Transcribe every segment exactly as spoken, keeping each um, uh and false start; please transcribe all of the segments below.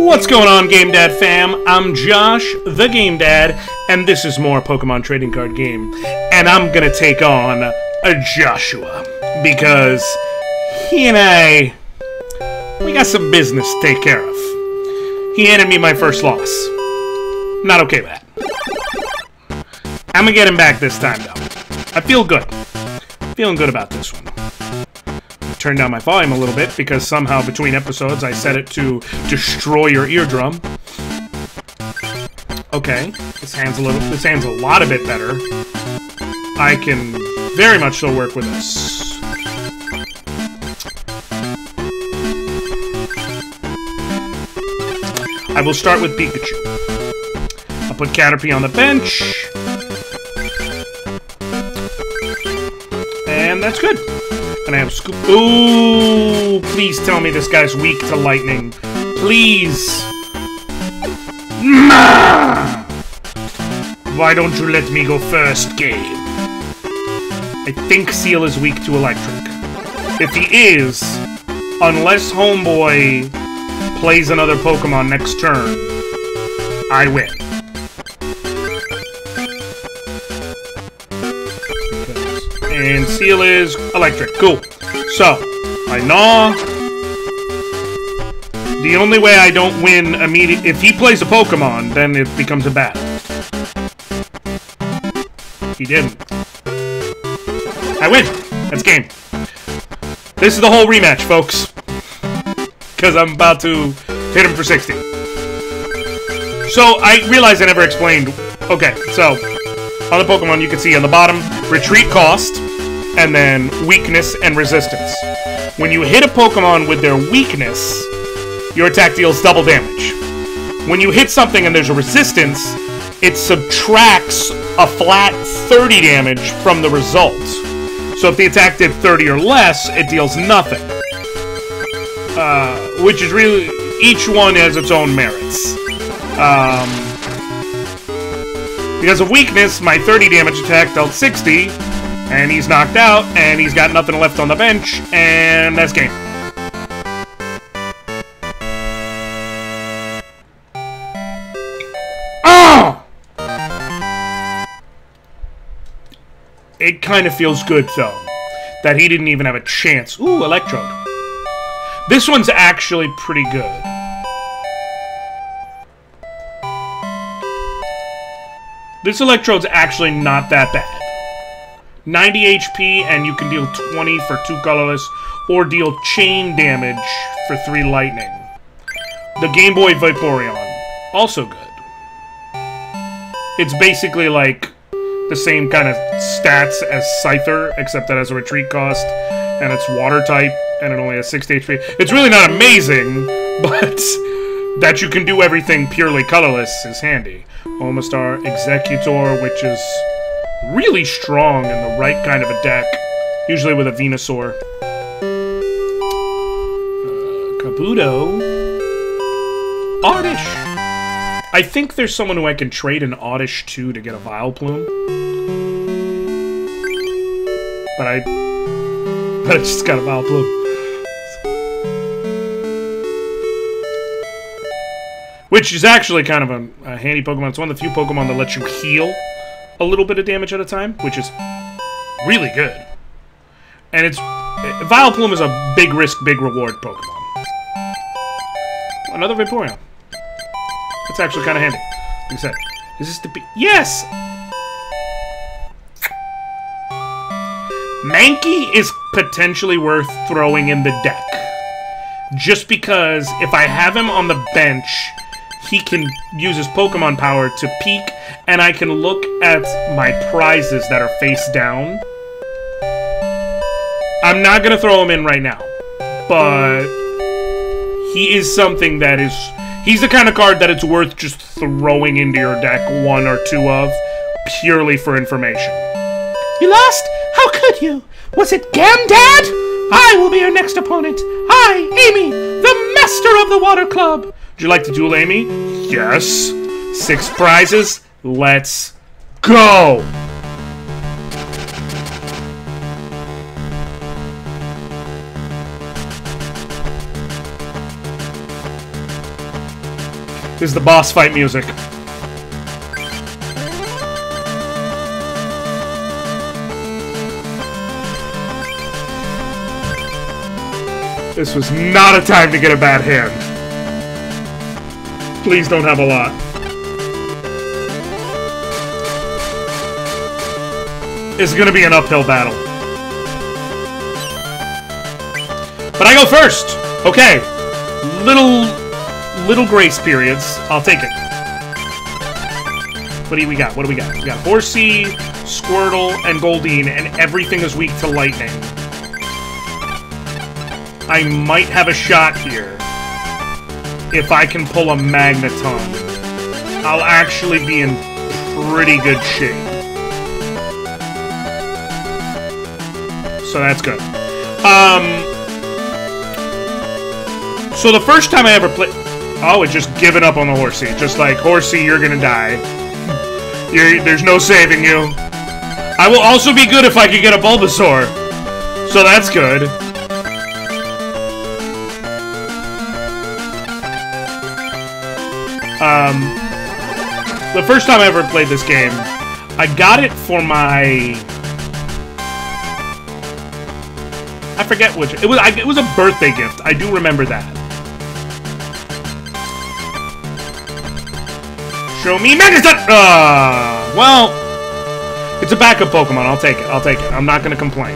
What's going on, Game Dad fam? I'm Josh, the Game Dad, and this is more Pokemon Trading Card Game. And I'm gonna take on a Joshua, because he and I, we got some business to take care of. He handed me my first loss. Not okay with that. I'm gonna get him back this time, though. I feel good. Feeling good about this one. Turn down my volume a little bit because somehow between episodes I set it to destroy your eardrum. Okay, this hand's a little, this hand's a lot a bit better. I can very much still work with this. I will start with Pikachu. I'll put Caterpie on the bench, and that's good. And I have Scoop. Ooh, please tell me this guy's weak to lightning. Please. Nah! Why don't you let me go first, game? I think Seal is weak to electric. If he is, unless Homeboy plays another Pokemon next turn, I win. And Seal is electric. Cool. So, I gnaw. The only way I don't win immediately... If he plays a Pokemon, then it becomes a battle. He didn't. I win. That's game. This is the whole rematch, folks. Because I'm about to hit him for sixty. So, I realized I never explained... Okay, so... On the Pokemon, you can see on the bottom, retreat cost, and then weakness and resistance. When you hit a Pokemon with their weakness, your attack deals double damage. When you hit something and there's a resistance, it subtracts a flat thirty damage from the result. So if the attack did thirty or less, it deals nothing. Uh, which is really... Each one has its own merits. Um... Because of weakness, my thirty damage attack dealt sixty, and he's knocked out, and he's got nothing left on the bench, and that's game. Oh! It kind of feels good, though, that he didn't even have a chance. Ooh, Electrode. This one's actually pretty good. This Electrode's actually not that bad. ninety H P, and you can deal twenty for two colorless, or deal chain damage for three lightning. The Game Boy Vaporeon, also good. It's basically like the same kind of stats as Scyther, except that it has a retreat cost, and it's water type, and it only has sixty H P. It's really not amazing, but that you can do everything purely colorless is handy. Omastar, Executor, which is really strong in the right kind of a deck, usually with a Venusaur. Uh, Kabuto. Oddish! I think there's someone who I can trade an Oddish to to get a Vileplume. But I... But I just got a Vileplume. Which is actually kind of a, a handy Pokemon. It's one of the few Pokemon that lets you heal a little bit of damage at a time, which is really good. And it's... Vileplume is a big risk, big reward Pokemon. Another Vaporeon. It's actually kind of handy. Like I said, is this the... Yes! Mankey is potentially worth throwing in the deck. Just because if I have him on the bench... He can use his Pokemon power to peek, and I can look at my prizes that are face down. I'm not going to throw him in right now, but he is something that is... He's the kind of card that it's worth just throwing into your deck one or two of, purely for information. You lost? How could you? Was it Game Dad? I will be your next opponent. I, Amy, the master of the Water Club. Would you like to duel, Amy? Yes. Six prizes. Let's go. is the boss fight music. This was not a time to get a bad hand. Please don't have a lot. It's gonna be an uphill battle. But I go first! Okay. Little... Little grace periods. I'll take it. What do we got? What do we got? We got Horsea, Squirtle, and Goldeen, and everything is weak to lightning. I might have a shot here. If I can pull a Magneton, I'll actually be in pretty good shape. So that's good. Um, so the first time I ever played... Oh, it's just given up on the Horsea. Just like, Horsea, you're gonna die. You're, there's no saving you. I will also be good if I can get a Bulbasaur. So that's good. Um, the first time I ever played this game, I got it for my... I forget which. It was, I, it was a birthday gift. I do remember that. Show me Magneton! Uh, well, it's a backup Pokemon. I'll take it. I'll take it. I'm not going to complain.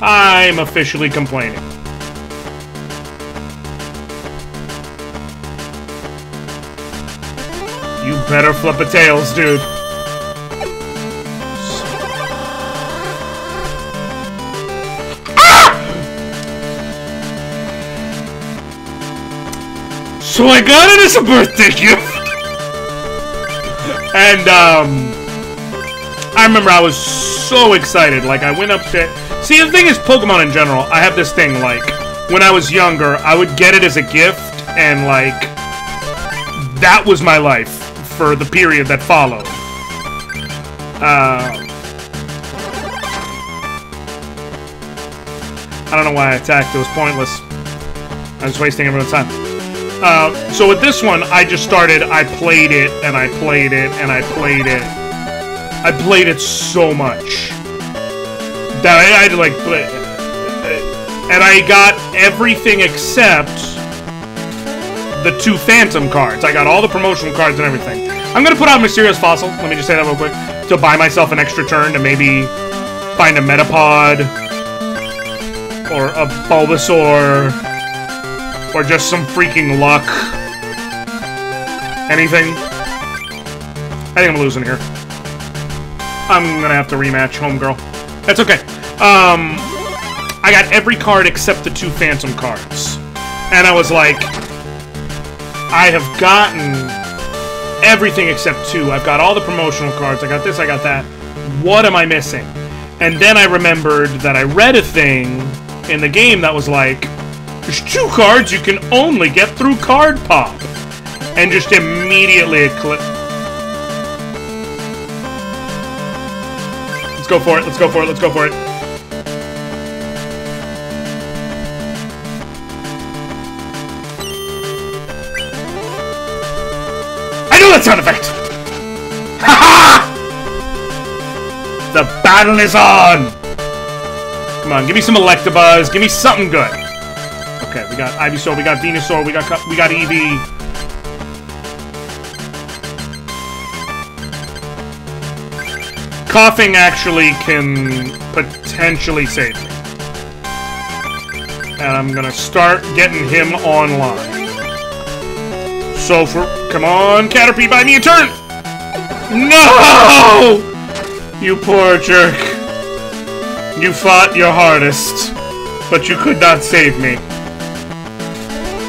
I'm officially complaining. You better flip a tails, dude. Ah! So I got it as a birthday gift. And, um... I remember I was so excited. Like, I went up to... See, the thing is, Pokemon in general, I have this thing, like... When I was younger, I would get it as a gift, and, like... That was my life. For the period that followed. Uh, I don't know why I attacked. It was pointless. I was wasting everyone's time. Uh, so with this one, I just started, I played it, and I played it, and I played it. I played it so much. That I had to, like, play it. And I got everything except... the two Phantom cards. I got all the promotional cards and everything. I'm gonna put out Mysterious Fossil, let me just say that real quick, to buy myself an extra turn to maybe find a Metapod, or a Bulbasaur, or just some freaking luck. Anything. I think I'm losing here. I'm gonna have to rematch, homegirl. That's okay. Um, I got every card except the two Phantom cards. And I was like... I have gotten everything except two. I've got all the promotional cards. I got this, I got that. What am I missing? And then I remembered that I read a thing in the game that was like, there's two cards you can only get through Card Pop. And just immediately it clicked. Let's go for it, let's go for it, let's go for it. Sound effect. Ha ha! The battle is on. Come on, give me some Electabuzz. Give me something good. Okay, we got Ivysaur, we got Venusaur, we got we got Eevee. Koffing actually can potentially save me, and I'm gonna start getting him online. So for come on, Caterpie, buy me a turn! No! You poor jerk. You fought your hardest, but you could not save me.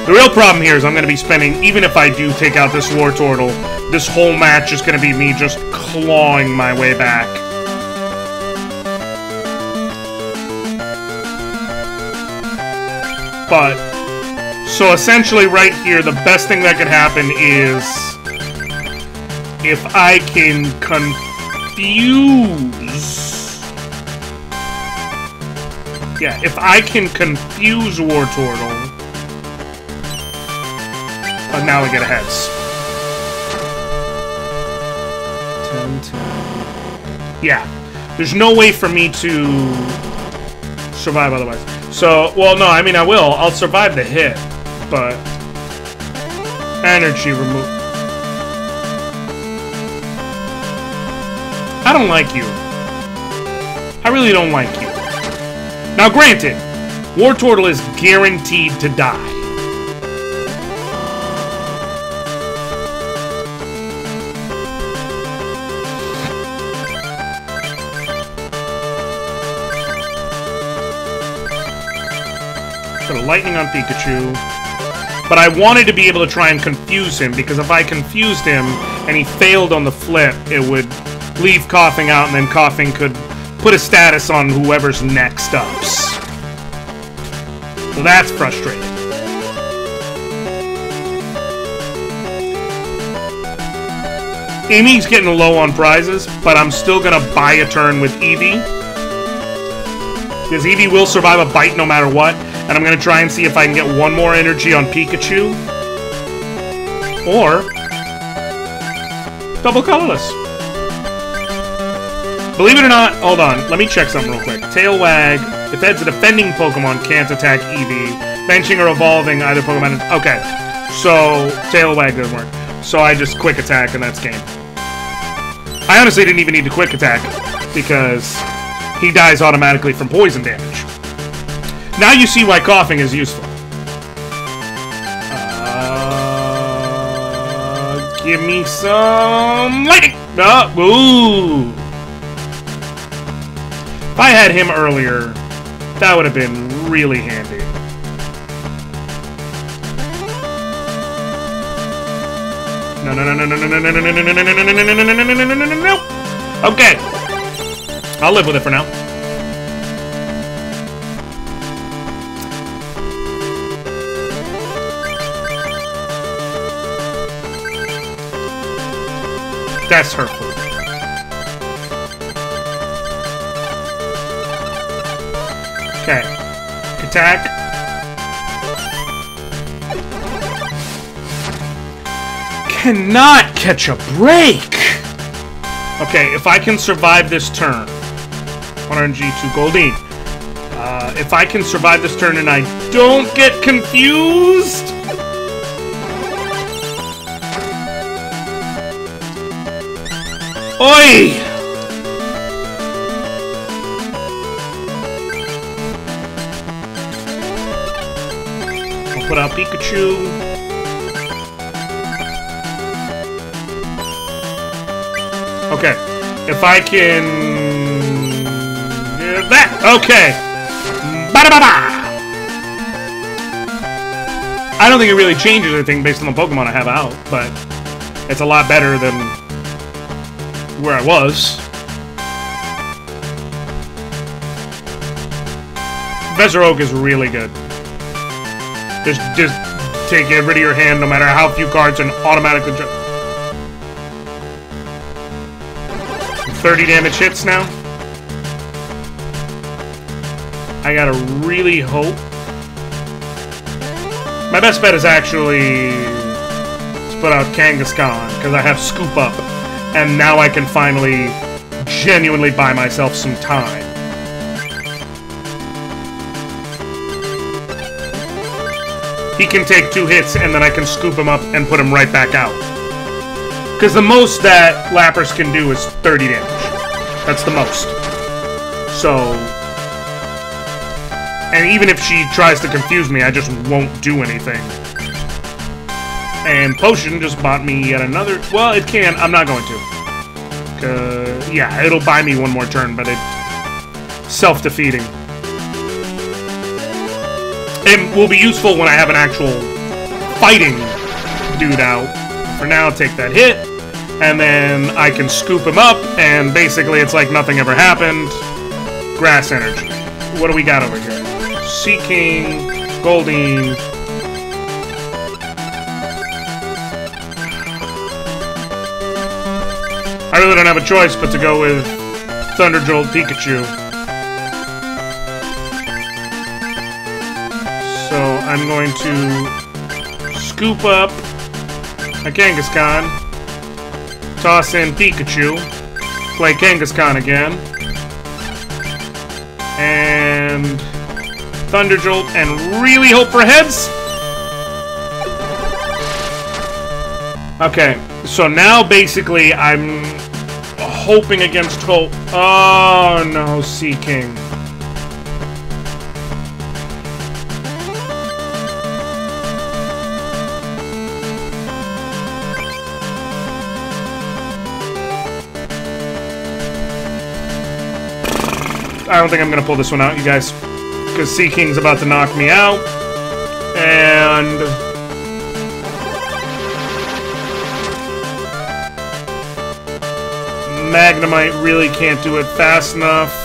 The real problem here is I'm going to be spending, even if I do take out this Wartortle, this whole match is going to be me just clawing my way back. But... So essentially right here, the best thing that could happen is if I can confuse... Yeah, if I can confuse Wartortle And now we get a heads. ten, ten. Yeah. There's no way for me to survive otherwise. So, well, no, I mean, I will. I'll survive the hit, but energy remove. I don't like you. I really don't like you. Now, granted, Wartortle is guaranteed to die. Lightning on Pikachu, but I wanted to be able to try and confuse him, because if I confused him and he failed on the flip, it would leave Koffing out, and then Koffing could put a status on whoever's next up. So that's frustrating. Amy's getting low on prizes, but I'm still gonna buy a turn with Eevee, because Eevee will survive a bite no matter what. And I'm going to try and see if I can get one more energy on Pikachu. Or double colorless. Believe it or not, hold on. Let me check something real quick. Tail wag. If it's a defending Pokemon, can't attack Eevee. Benching or evolving either Pokemon. Okay. So, tail wag doesn't work. So I just quick attack and that's game. I honestly didn't even need to quick attack, because he dies automatically from poison damage. Now you see why Koffing is useful. Uh, give me some lightning! Uh, ooh! If I had him earlier, that would have been really handy. No, no, no, no, no, no, no, no, no, no, no, no, no, no, no, no, no. Okay. I'll live with it for now. That's hurtful. Okay. Attack. Cannot catch a break! Okay, if I can survive this turn... one R N G, two Goldeen. Uh, if I can survive this turn and I don't get confused... Oi! I'll put out Pikachu. Okay. If I can... do that! Okay! Ba-da-ba-ba! I don't think it really changes anything based on the Pokemon I have out, but it's a lot better than... where I was. Professor Oak is really good. Just, just take it rid of your hand, no matter how few cards, and automatically. thirty damage hits now. I gotta really hope. My best bet is actually to put out Kangaskhan, because I have Scoop up. And now I can finally genuinely buy myself some time. He can take two hits, and then I can scoop him up and put him right back out. Because the most that Lapas can do is thirty damage. That's the most. So... and even if she tries to confuse me, I just won't do anything. And Potion just bought me yet another... well, it can. I'm not going to. Uh, yeah, it'll buy me one more turn, but it's self-defeating. It will be useful when I have an actual fighting dude out. For now, take that hit, and then I can scoop him up, and basically it's like nothing ever happened. Grass energy. What do we got over here? Sea King, Goldeen... I really don't have a choice but to go with Thunderjolt Pikachu. So I'm going to scoop up a Kangaskhan. Toss in Pikachu. Play Kangaskhan again. And Thunderjolt, and really hope for heads. Okay, so now basically I'm hoping against hope. Oh no, Sea King. I don't think I'm gonna pull this one out, you guys, because Sea King's about to knock me out. And Magnemite really can't do it fast enough.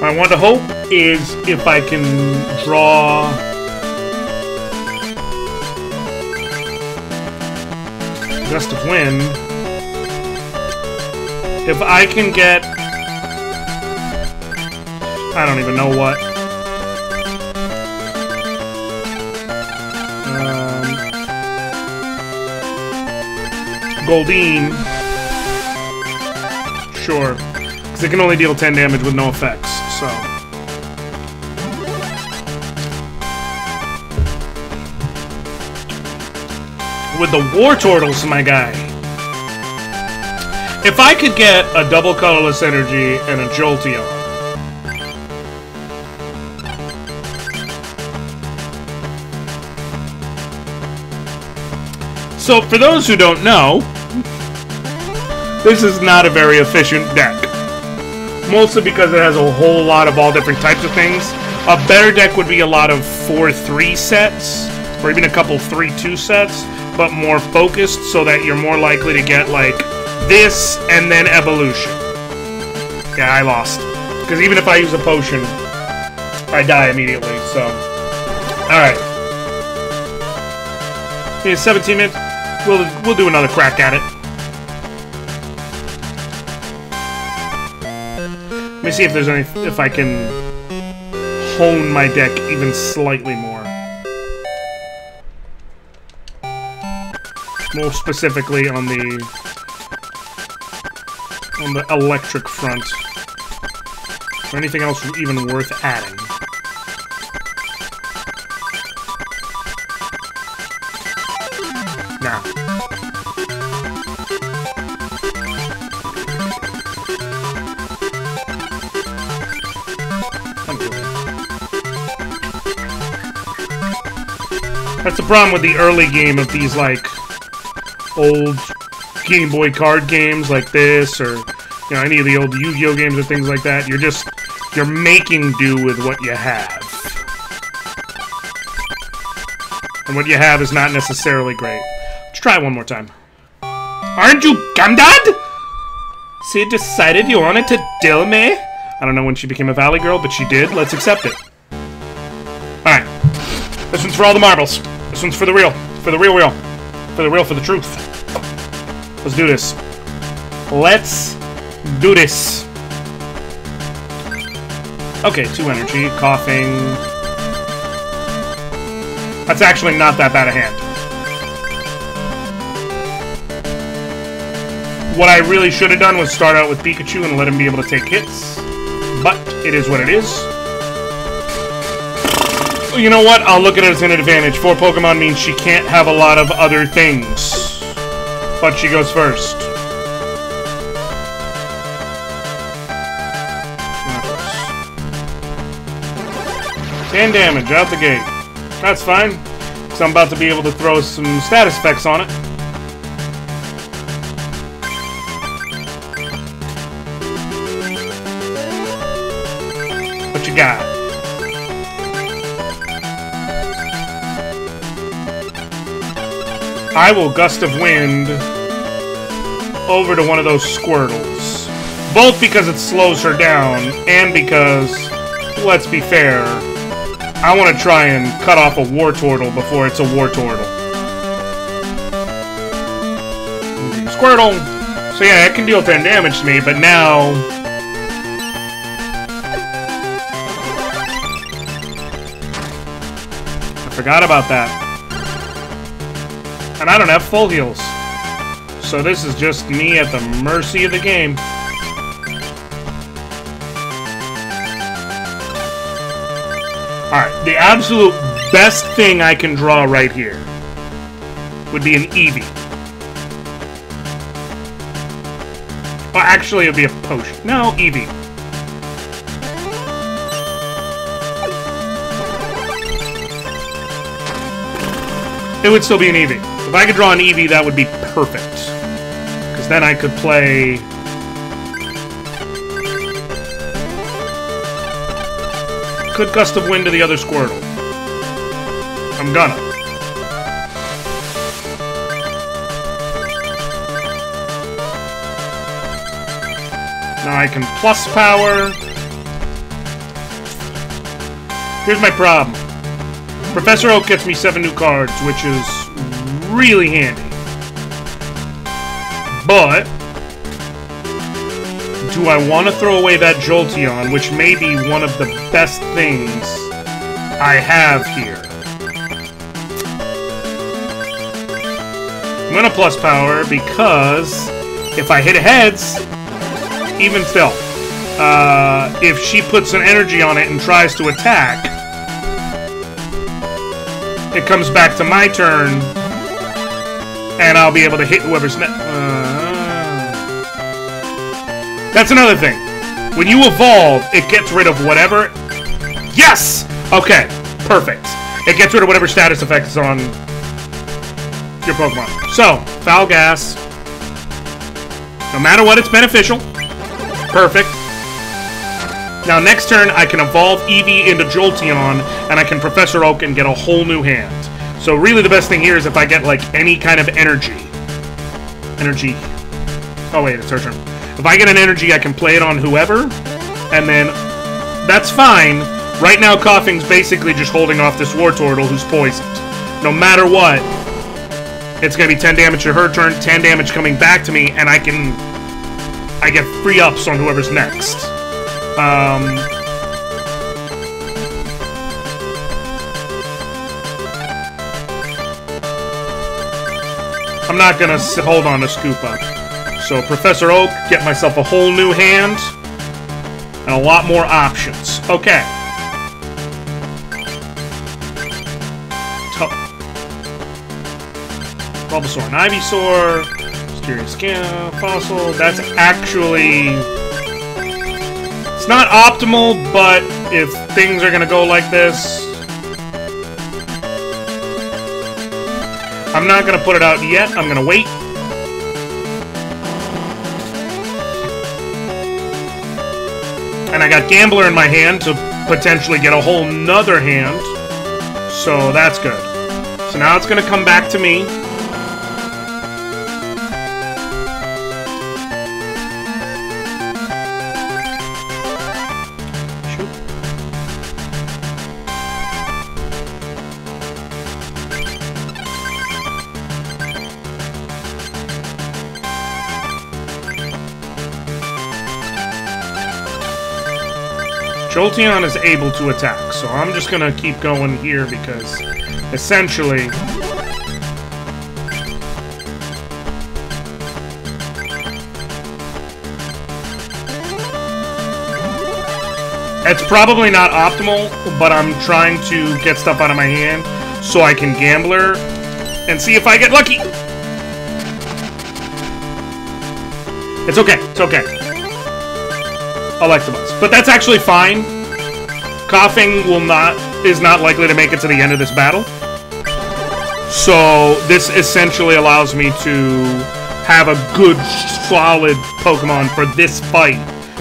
My one to hope is if I can draw. Gust of Wind. If I can get. I don't even know what. Um, Goldeen. Sure. Because it can only deal ten damage with no effects. So, with the Wartortles, my guy. If I could get a double colorless energy and a Jolteon, so for those who don't know, this is not a very efficient deck. Mostly because it has a whole lot of all different types of things. A better deck would be a lot of four three sets, or even a couple three two sets, but more focused so that you're more likely to get, like, this and then evolution. Yeah, I lost. Because even if I use a potion, I die immediately, so. Alright. It's seventeen minutes. We'll, we'll do another crack at it. Let me see if there's any, if I can hone my deck even slightly more. More specifically on the on the electric front. Is there anything else even worth adding? No. That's the problem with the early game of these, like, old Game Boy card games like this, or, you know, any of the old Yu-Gi-Oh games or things like that. You're just, you're making do with what you have. And what you have is not necessarily great. Let's try one more time. Aren't you Game Dad? She decided you wanted to dill me? I don't know when she became a valley girl, but she did. Let's accept it. Alright. This one's for all the marbles. This one's for the real. For the real real. For the real, for the truth. Let's do this. Let's do this. Okay, two energy. Koffing. That's actually not that bad a hand. What I really should have done was start out with Pikachu and let him be able to take hits. But it is what it is. You know what? I'll look at it as an advantage. Four Pokemon means she can't have a lot of other things. But she goes first. ten damage out the gate. That's fine. Because I'm about to be able to throw some status effects on it. What you got? I will Gust of Wind over to one of those Squirtles. Both because it slows her down, and because let's be fair, I want to try and cut off a Wartortle before it's a Wartortle. Squirtle! So yeah, it can deal ten damage to me, but now... I forgot about that. And I don't have full heals. So this is just me at the mercy of the game. Alright, the absolute best thing I can draw right here would be an Eevee. Well, actually, it would be a Potion. No, Eevee. It would still be an Eevee. If I could draw an Eevee, that would be perfect. Because then I could play... Could gust of wind to the other Squirtle. I'm gonna. Now I can plus power. Here's my problem. Professor Oak gets me seven new cards, which is really handy. But do I want to throw away that Jolteon, which may be one of the best things I have here? I'm gonna plus power because if I hit heads, even still, uh, if she puts an energy on it and tries to attack, it comes back to my turn, and I'll be able to hit whoever's next. Uh, That's another thing. When you evolve, it gets rid of whatever... Yes! Okay, perfect. It gets rid of whatever status effect is on your Pokemon. So, Foul Gas. No matter what, it's beneficial. Perfect. Now, next turn, I can evolve Eevee into Jolteon, and I can Professor Oak and get a whole new hand. So, really, the best thing here is if I get, like, any kind of energy. Energy. Oh, wait, it's her turn. If I get an energy, I can play it on whoever, and then that's fine. Right now, Koffing's basically just holding off this Wartortle who's poisoned. No matter what, it's going to be ten damage to her turn, ten damage coming back to me, and I can... I get free ups on whoever's next. Um... I'm not going to hold on to Scoop up. So, Professor Oak, get myself a whole new hand, and a lot more options. Okay. To Bulbasaur and Ivysaur, Mysterious Fossil, that's actually... It's not optimal, but if things are gonna go like this... I'm not gonna put it out yet, I'm gonna wait. And I got Gambler in my hand to potentially get a whole nother hand. So that's good. So now it's going to come back to me. Jolteon is able to attack, so I'm just gonna keep going here because essentially... It's probably not optimal, but I'm trying to get stuff out of my hand so I can Gambler and see if I get lucky! It's okay, it's okay. Electabuzz. But that's actually fine. Koffing will not is not likely to make it to the end of this battle. So this essentially allows me to have a good solid Pokemon for this fight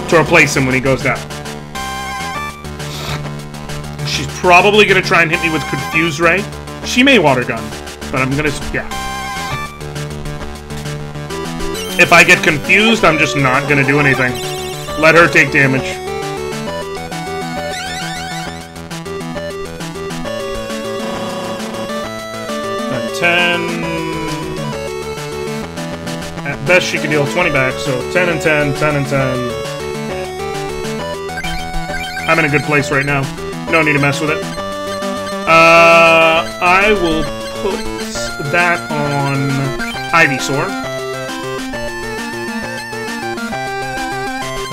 to replace him when he goes down. She's probably gonna try and hit me with Confuse Ray. She may water gun, but I'm gonna yeah. If I get confused, I'm just not gonna do anything. Let her take damage. ten. At best, she can deal twenty back, so ten and ten, ten and ten. I'm in a good place right now. No need to mess with it. Uh, I will put that on Ivysaur.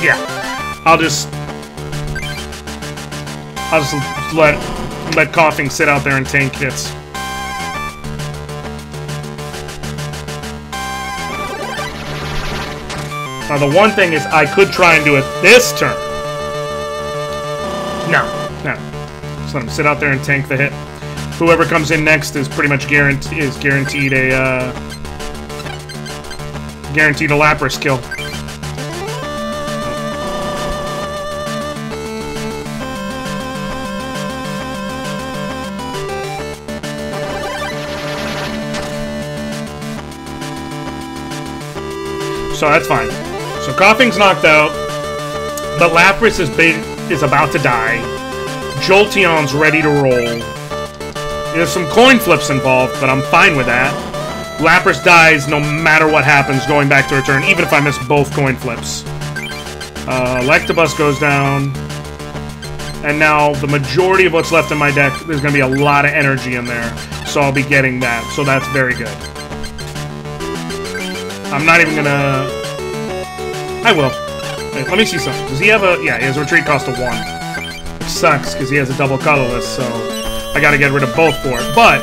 Yeah. I'll just... I'll just let, let Koffing sit out there and tank hits. Now, the one thing is I could try and do it this turn. No. No. Just let him sit out there and tank the hit. Whoever comes in next is pretty much guaranteed, is guaranteed a, uh... guaranteed a Lapras kill. So that's fine. So Koffing's knocked out. The Lapras is big, is about to die. Jolteon's ready to roll. There's some coin flips involved, but I'm fine with that. Lapras dies no matter what happens going back to her turn, even if I miss both coin flips. Uh, Electabuzz goes down. And now the majority of what's left in my deck, there's going to be a lot of energy in there. So I'll be getting that. So that's very good. I'm not even gonna... I will. Wait, let me see something. Does he have a... Yeah, he has a retreat cost of one. Which sucks, because he has a double colorless, so... I gotta get rid of both for it, but...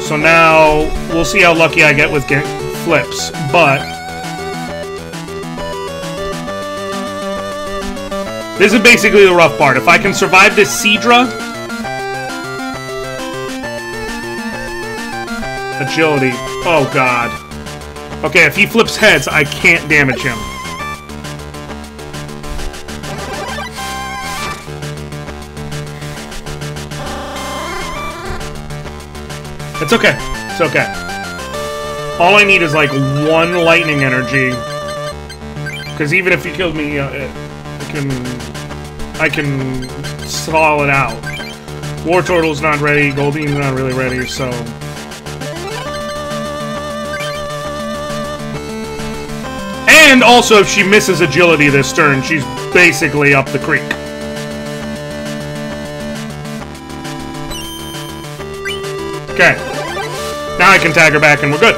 So now... We'll see how lucky I get with get flips, but... This is basically the rough part. If I can survive this Seadra... Agility. Oh, God. Okay, if he flips heads, I can't damage him. It's okay. It's okay. All I need is, like, one lightning energy. Because even if he killed me, uh, it, I can... I can stall it out. Wartortle's not ready. Goldeen's not really ready, so... And also, if she misses agility this turn, she's basically up the creek. Okay. Now I can tag her back and we're good.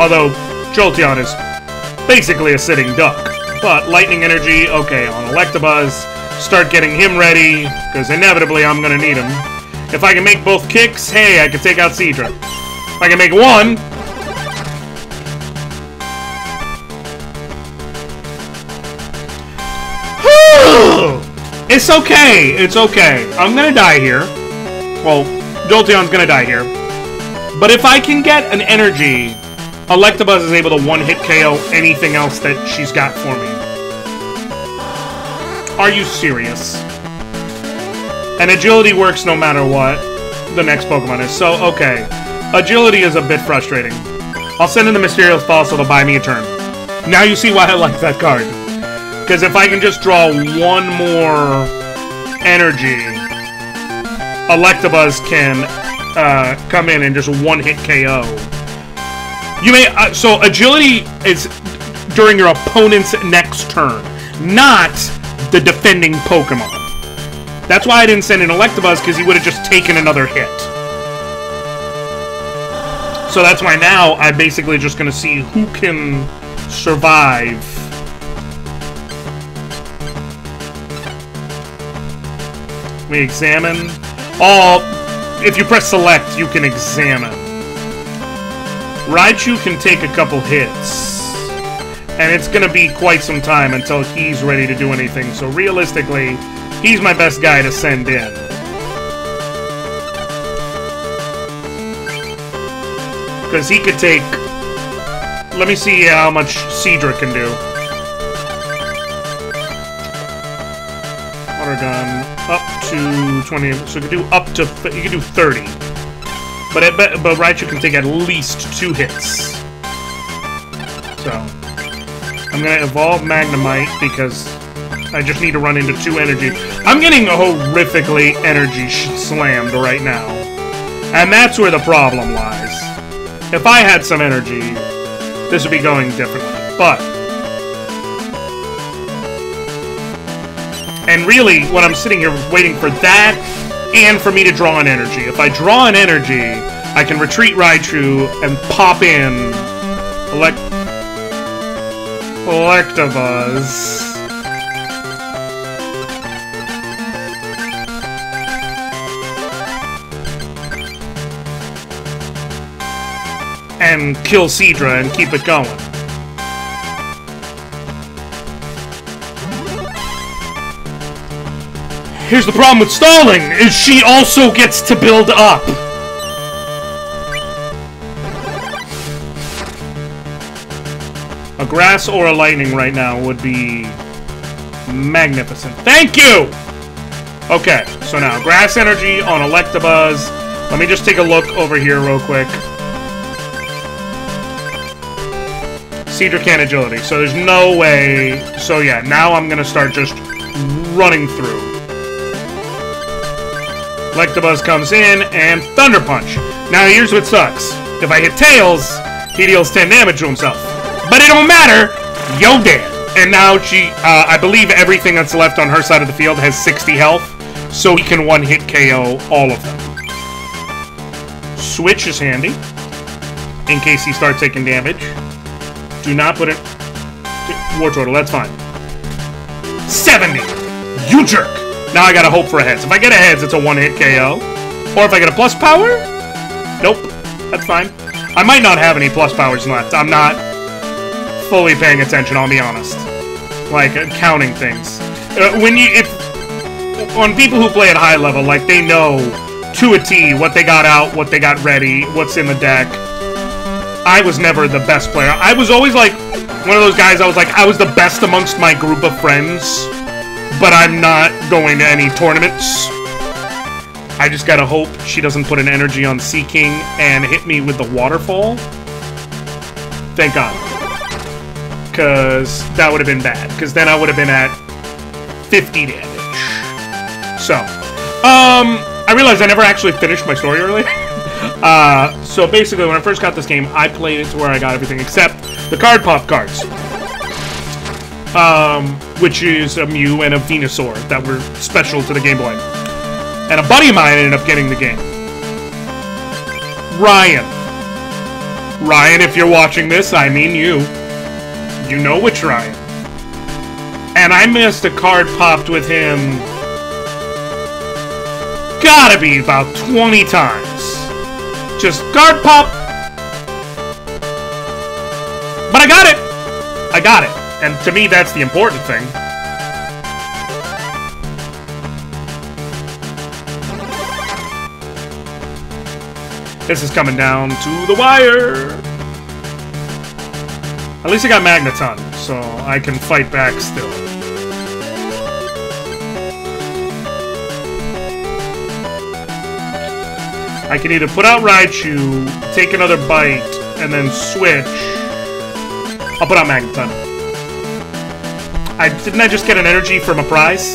Although, Jolteon is basically a sitting duck. But, lightning energy, okay, on Electabuzz. Start getting him ready, because inevitably I'm going to need him. If I can make both kicks, hey, I can take out Seadra. If I can make one... It's okay, it's okay. I'm gonna die here. Well, Jolteon's gonna die here. But if I can get an energy, Electabuzz is able to one-hit K O anything else that she's got for me. Are you serious? And agility works no matter what the next Pokemon is, so okay. Agility is a bit frustrating. I'll send in the Mysterious Fossil to buy me a turn. Now you see why I like that card. Because if I can just draw one more energy, Electabuzz can uh, come in and just one-hit K O. You may uh, so agility is during your opponent's next turn, not the defending Pokemon. That's why I didn't send in Electabuzz, because he would have just taken another hit. So that's why now I'm basically just going to see who can survive. We examine. All. If you press select, you can examine. Raichu can take a couple hits. And it's going to be quite some time until he's ready to do anything. So realistically, he's my best guy to send in. Because he could take... Let me see how much Seadra can do. Water gun. Up to twenty, so you can do up to, you can do thirty. But it, but Raichu can take at least two hits. So, I'm going to evolve Magnemite because I just need to run into two energy. I'm getting horrifically energy slammed right now. And that's where the problem lies. If I had some energy, this would be going differently. But... and really, when I'm sitting here waiting for that, and for me to draw an energy. If I draw an energy, I can retreat Raichu and pop in... Elect... Electabuzz. And kill Seadra and keep it going. Here's the problem with stalling, is she also gets to build up. A grass or a lightning right now would be magnificent. Thank you! Okay, so now grass energy on Electabuzz. Let me just take a look over here real quick. Seadra can't agility, so there's no way... So yeah, now I'm going to start just running through. Electabuzz comes in, and Thunder Punch. Now here's what sucks. If I hit Tails, he deals ten damage to himself. But it don't matter, yo dead. And now she... Uh, I believe everything that's left on her side of the field has sixty health, so he can one-hit K O all of them. Switch is handy, in case he starts taking damage. Do not put it... Wartortle, that's fine. seventy! You jerk! Now I gotta hope for a heads. If I get a heads, it's a one-hit K O. Or if I get a plus power? Nope. That's fine. I might not have any plus powers left. I'm not fully paying attention, I'll be honest. Like, uh, counting things. Uh, when you... if on people who play at high level, like, they know to a T what they got out, what they got ready, what's in the deck. I was never the best player. I was always, like, one of those guys I was like, I was the best amongst my group of friends, but I'm not going to any tournaments. I just gotta hope she doesn't put an energy on Sea King and hit me with the waterfall. Thank God. Because that would have been bad. Because then I would have been at fifty damage. So, um, I realized I never actually finished my story earlier. Uh, so basically, when I first got this game, I played it to where I got everything except the Card Pop cards. Um, which is a Mew and a Venusaur that were special to the Game Boy. And a buddy of mine ended up getting the game. Ryan. Ryan, if you're watching this, I mean you. You know which Ryan. And I missed a Card Popped with him... gotta be about twenty times. Just guard pop. But I got it. I got it. And to me, that's the important thing. This is coming down to the wire. At least I got Magneton, so I can fight back still. I can either put out Raichu, take another bite, and then switch. I'll put out Magneton. I, didn't I just get an energy from a prize?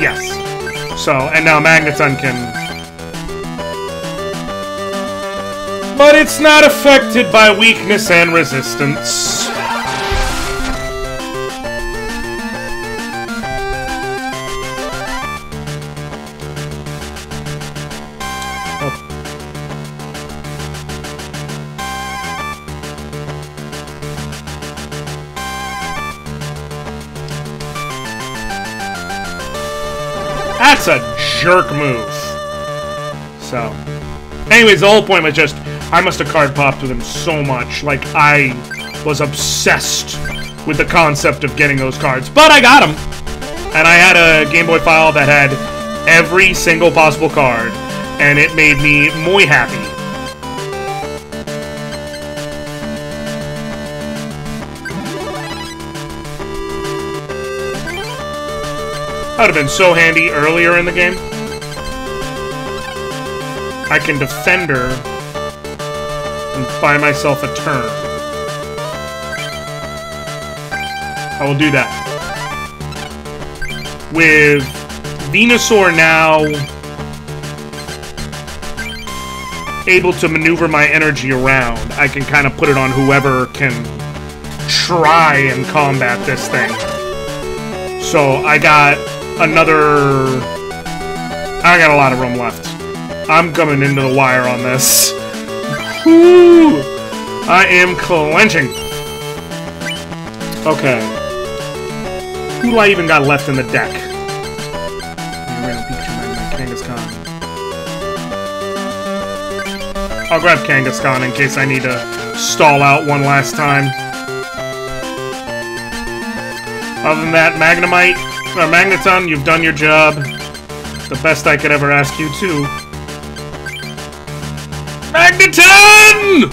Yes. So, and now Magneton can... but it's not affected by weakness and resistance. That's a jerk move. So, anyways, the whole point was just, I must have card popped with him so much. Like, I was obsessed with the concept of getting those cards. But I got them! And I had a Game Boy file that had every single possible card. And it made me muy happy. That would have been so handy earlier in the game. I can defend her and buy myself a turn. I will do that. with Venusaur now able to maneuver my energy around, I can kind of put it on whoever can try and combat this thing. So I got another... I got a lot of room left. I'm coming into the wire on this. Woo! I am clenching. Okay. Who do I even got left in the deck? I'll grab Kangaskhan in case I need to stall out one last time. Other than that, Magnemite, or Magneton, you've done your job. The best I could ever ask you to. Magneton!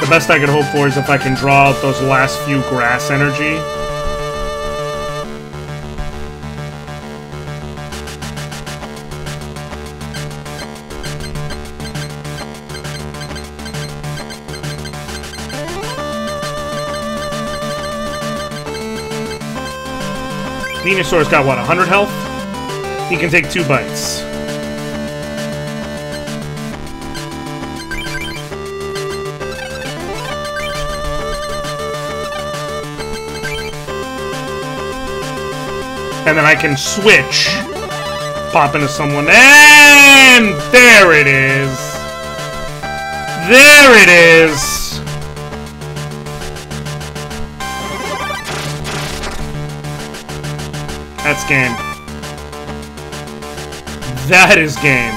The best I could hope for is if I can draw out those last few grass energy. Venusaur's got, what, one hundred health? He can take two bites. And then I can switch, pop into someone, and there it is. There it is. That's game. That is game.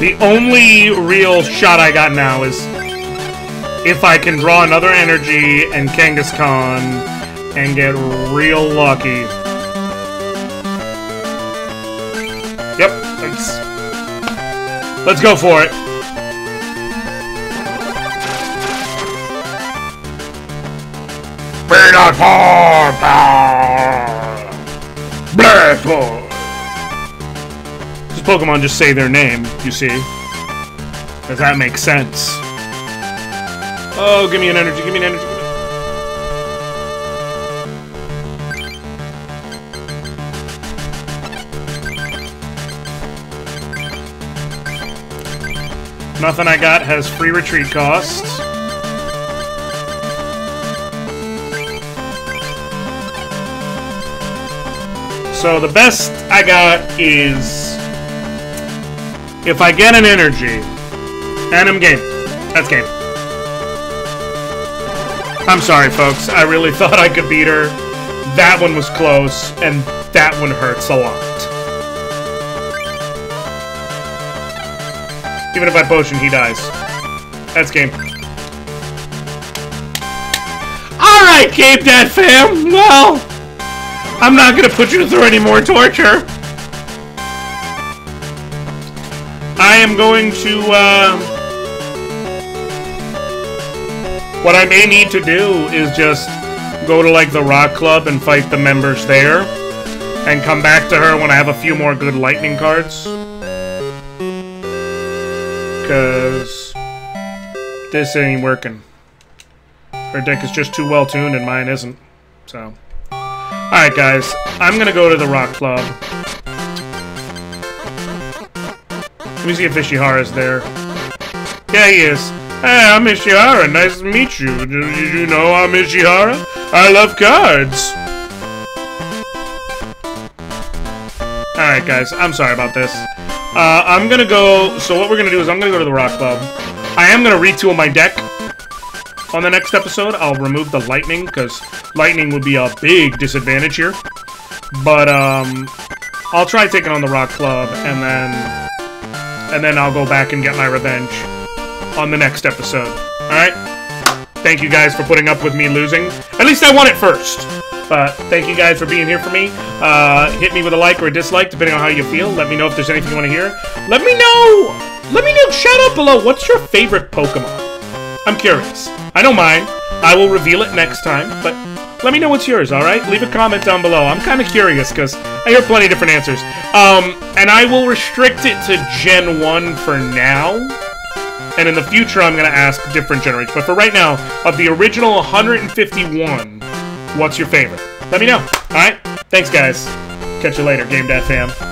The only real shot I got now is if I can draw another energy and Kangaskhan and get real lucky. Yep, let's, let's go for it. Peanut for power! Blessful! Because Pokemon just say their name, you see. Does that make sense? Oh, give me an energy, give me an energy. Nothing I got has free retreat costs. So the best I got is if I get an energy, and I'm game. That's game. I'm sorry, folks. I really thought I could beat her. That one was close, and that one hurts a lot. Even if I potion, he dies. That's game. Alright, Game Dad fam! Well, I'm not gonna put you through any more torture. I am going to, uh... what I may need to do is just go to, like, the Rock Club and fight the members there. And come back to her when I have a few more good lightning cards. Because this ain't working. Her deck is just too well tuned and mine isn't. So, alright guys, I'm going to go to the Rock Club. Let me see if Ishihara's there. Yeah, he is. Hey, I'm Ishihara. Nice to meet you. Do you know I'm Ishihara? I love cards. Alright guys, I'm sorry about this. Uh, I'm gonna go, so what we're gonna do is I'm gonna go to the Rock Club. I am gonna retool my deck on the next episode. I'll remove the lightning, because lightning would be a big disadvantage here. But, um, I'll try taking on the Rock Club, and then, and then I'll go back and get my revenge on the next episode. Alright? Thank you guys for putting up with me losing. At least I won it first! But thank you guys for being here for me. Uh, hit me with a like or a dislike, depending on how you feel. Let me know if there's anything you want to hear. Let me know! Let me know! Shout out below, what's your favorite Pokemon? I'm curious. I know mine. I will reveal it next time, but let me know what's yours, alright? Leave a comment down below. I'm kind of curious, because I hear plenty of different answers. Um, and I will restrict it to Gen one for now. And in the future, I'm going to ask different generations. But for right now, of the original one hundred fifty-one, what's your favorite? Let me know, alright? Thanks, guys. Catch you later, Game Dad fam.